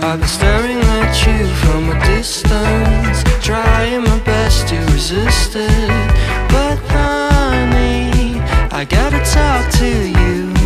I've been staring at you from a distance, trying my best to resist it. But honey, I gotta talk to you.